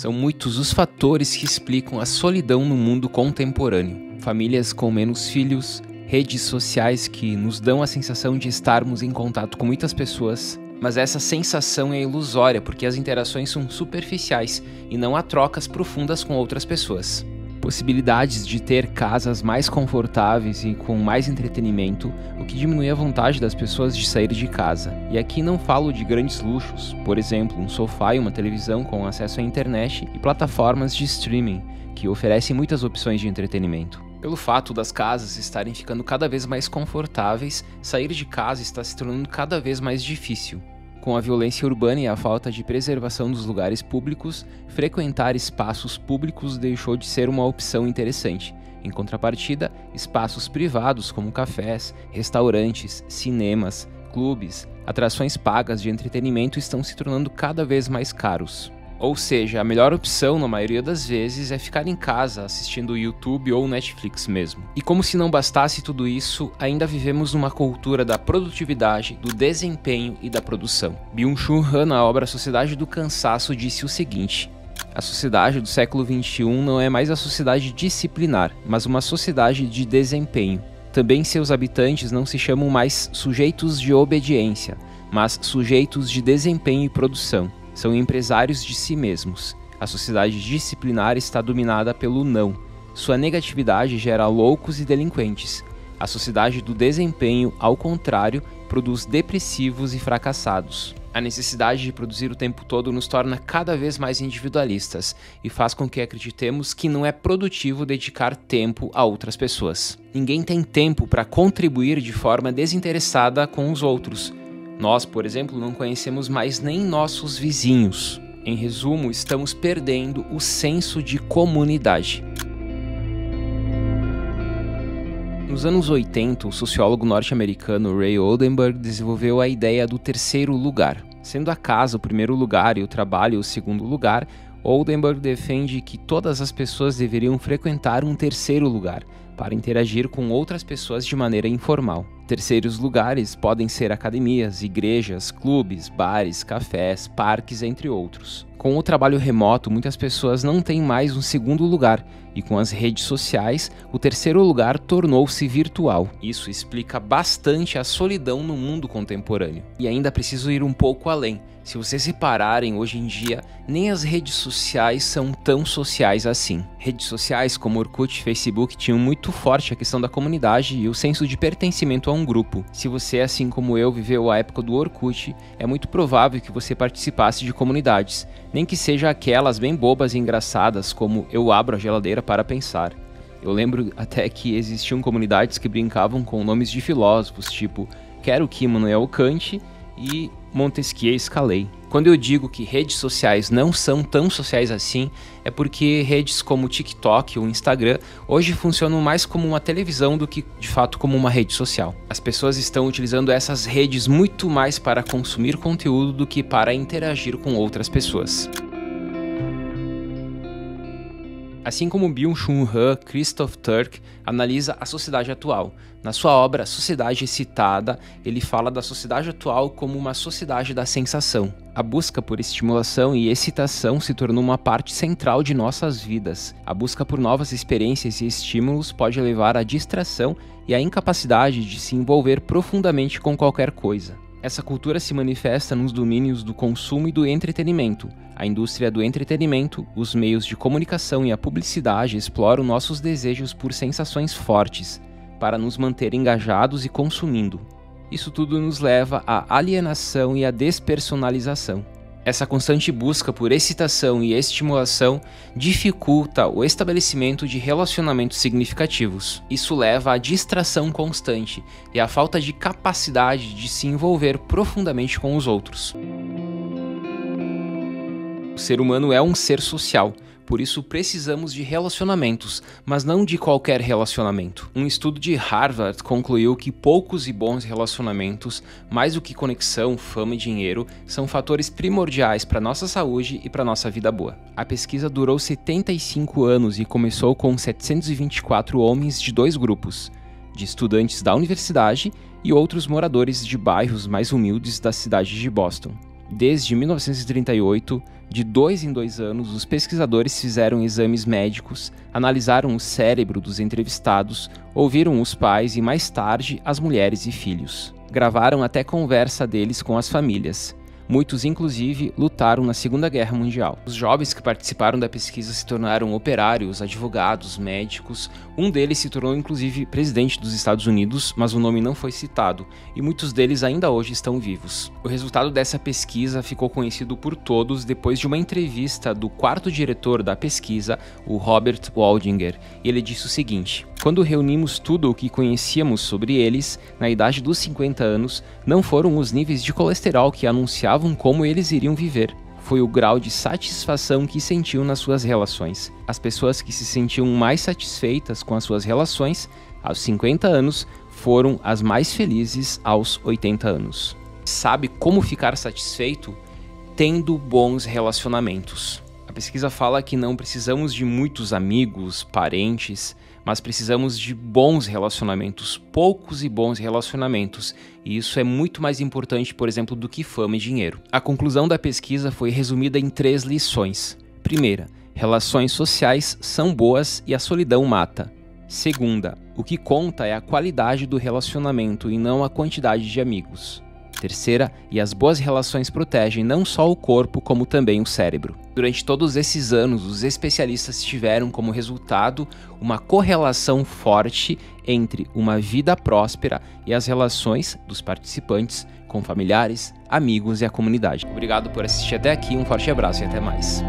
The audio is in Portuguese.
São muitos os fatores que explicam a solidão no mundo contemporâneo. Famílias com menos filhos, redes sociais que nos dão a sensação de estarmos em contato com muitas pessoas, mas essa sensação é ilusória porque as interações são superficiais e não há trocas profundas com outras pessoas. Possibilidades de ter casas mais confortáveis e com mais entretenimento, o que diminui a vontade das pessoas de sair de casa. E aqui não falo de grandes luxos, por exemplo, um sofá e uma televisão com acesso à internet e plataformas de streaming, que oferecem muitas opções de entretenimento. Pelo fato das casas estarem ficando cada vez mais confortáveis, sair de casa está se tornando cada vez mais difícil. Com a violência urbana e a falta de preservação dos lugares públicos, frequentar espaços públicos deixou de ser uma opção interessante. Em contrapartida, espaços privados como cafés, restaurantes, cinemas, clubes, atrações pagas de entretenimento estão se tornando cada vez mais caros. Ou seja, a melhor opção, na maioria das vezes, é ficar em casa assistindo YouTube ou Netflix mesmo. E como se não bastasse tudo isso, ainda vivemos numa cultura da produtividade, do desempenho e da produção. Byung-Chul Han, na obra Sociedade do Cansaço, disse o seguinte: a sociedade do século XXI não é mais a sociedade disciplinar, mas uma sociedade de desempenho. Também seus habitantes não se chamam mais sujeitos de obediência, mas sujeitos de desempenho e produção. São empresários de si mesmos. A sociedade disciplinar está dominada pelo não. Sua negatividade gera loucos e delinquentes. A sociedade do desempenho, ao contrário, produz depressivos e fracassados. A necessidade de produzir o tempo todo nos torna cada vez mais individualistas e faz com que acreditemos que não é produtivo dedicar tempo a outras pessoas. Ninguém tem tempo para contribuir de forma desinteressada com os outros. Nós, por exemplo, não conhecemos mais nem nossos vizinhos. Em resumo, estamos perdendo o senso de comunidade. Nos anos 80, o sociólogo norte-americano Ray Oldenburg desenvolveu a ideia do terceiro lugar. Sendo a casa o primeiro lugar e o trabalho o segundo lugar, Oldenburg defende que todas as pessoas deveriam frequentar um terceiro lugar, para interagir com outras pessoas de maneira informal. Terceiros lugares podem ser academias, igrejas, clubes, bares, cafés, parques, entre outros. Com o trabalho remoto, muitas pessoas não têm mais um segundo lugar, e com as redes sociais, o terceiro lugar tornou-se virtual. Isso explica bastante a solidão no mundo contemporâneo. E ainda preciso ir um pouco além. Se vocês repararem, hoje em dia, nem as redes sociais são tão sociais assim. Redes sociais como Orkut e Facebook tinham muito forte a questão da comunidade e o senso de pertencimento a um grupo. Se você, assim como eu, viveu a época do Orkut, é muito provável que você participasse de comunidades, nem que seja aquelas bem bobas e engraçadas como "eu abro a geladeira para pensar". Eu lembro até que existiam comunidades que brincavam com nomes de filósofos, tipo "quero que Immanuel Kant" e "Montesquieu escalei". Quando eu digo que redes sociais não são tão sociais assim, é porque redes como TikTok ou Instagram hoje funcionam mais como uma televisão do que de fato como uma rede social. As pessoas estão utilizando essas redes muito mais para consumir conteúdo do que para interagir com outras pessoas. Assim como Byung-Chul Han, Christoph Turk analisa a sociedade atual. Na sua obra Sociedade Excitada, ele fala da sociedade atual como uma sociedade da sensação. A busca por estimulação e excitação se tornou uma parte central de nossas vidas. A busca por novas experiências e estímulos pode levar à distração e à incapacidade de se envolver profundamente com qualquer coisa. Essa cultura se manifesta nos domínios do consumo e do entretenimento. A indústria do entretenimento, os meios de comunicação e a publicidade exploram nossos desejos por sensações fortes, para nos manter engajados e consumindo. Isso tudo nos leva à alienação e à despersonalização. Essa constante busca por excitação e estimulação dificulta o estabelecimento de relacionamentos significativos. Isso leva à distração constante e à falta de capacidade de se envolver profundamente com os outros. O ser humano é um ser social. Por isso precisamos de relacionamentos, mas não de qualquer relacionamento. Um estudo de Harvard concluiu que poucos e bons relacionamentos, mais do que conexão, fama e dinheiro, são fatores primordiais para nossa saúde e para nossa vida boa. A pesquisa durou 75 anos e começou com 724 homens de dois grupos, de estudantes da universidade e outros moradores de bairros mais humildes da cidade de Boston. Desde 1938, de 2 em 2 anos, os pesquisadores fizeram exames médicos, analisaram o cérebro dos entrevistados, ouviram os pais e, mais tarde, as mulheres e filhos. Gravaram até conversa deles com as famílias. Muitos, inclusive, lutaram na Segunda Guerra Mundial. Os jovens que participaram da pesquisa se tornaram operários, advogados, médicos. Um deles se tornou, inclusive, presidente dos Estados Unidos, mas o nome não foi citado, e muitos deles ainda hoje estão vivos. O resultado dessa pesquisa ficou conhecido por todos depois de uma entrevista do quarto diretor da pesquisa, o Robert Waldinger, e ele disse o seguinte: "Quando reunimos tudo o que conhecíamos sobre eles, na idade dos 50 anos, não foram os níveis de colesterol que anunciavam como eles iriam viver. Foi o grau de satisfação que sentiam nas suas relações. As pessoas que se sentiam mais satisfeitas com as suas relações aos 50 anos foram as mais felizes aos 80 anos. Sabe como ficar satisfeito? Tendo bons relacionamentos." A pesquisa fala que não precisamos de muitos amigos, parentes, mas precisamos de bons relacionamentos, poucos e bons relacionamentos, e isso é muito mais importante, por exemplo, do que fama e dinheiro. A conclusão da pesquisa foi resumida em 3 lições. Primeira, relações sociais são boas e a solidão mata. Segunda, o que conta é a qualidade do relacionamento e não a quantidade de amigos. Terceira, e as boas relações protegem não só o corpo, como também o cérebro. Durante todos esses anos, os especialistas tiveram como resultado uma correlação forte entre uma vida próspera e as relações dos participantes com familiares, amigos e a comunidade. Obrigado por assistir até aqui, um forte abraço e até mais.